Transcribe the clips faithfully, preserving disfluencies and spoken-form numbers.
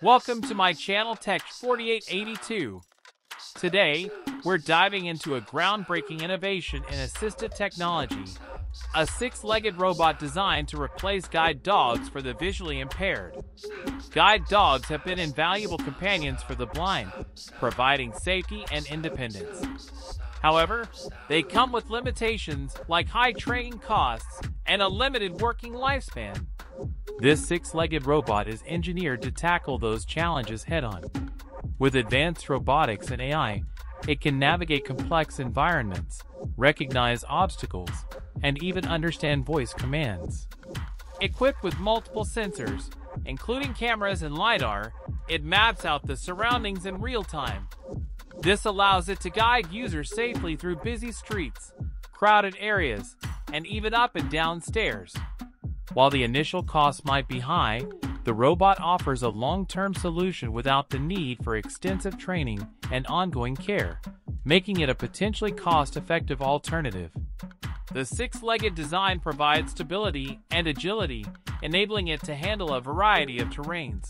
Welcome to my channel Tech forty-eight eighty-two. Today, we're diving into a groundbreaking innovation in assistive technology, a six-legged robot designed to replace guide dogs for the visually impaired. Guide dogs have been invaluable companions for the blind, providing safety and independence. However, they come with limitations like high training costs and a limited working lifespan. This six-legged robot is engineered to tackle those challenges head-on. With advanced robotics and A I, it can navigate complex environments, recognize obstacles, and even understand voice commands. Equipped with multiple sensors, including cameras and LiDAR, it maps out the surroundings in real time. This allows it to guide users safely through busy streets, crowded areas, and even up and down stairs. While the initial cost might be high, the robot offers a long-term solution without the need for extensive training and ongoing care, making it a potentially cost-effective alternative. The six-legged design provides stability and agility, enabling it to handle a variety of terrains.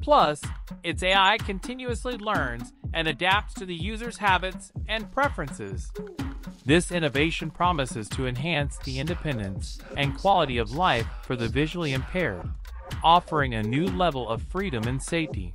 Plus, its A I continuously learns and adapts to the user's habits and preferences. This innovation promises to enhance the independence and quality of life for the visually impaired, offering a new level of freedom and safety.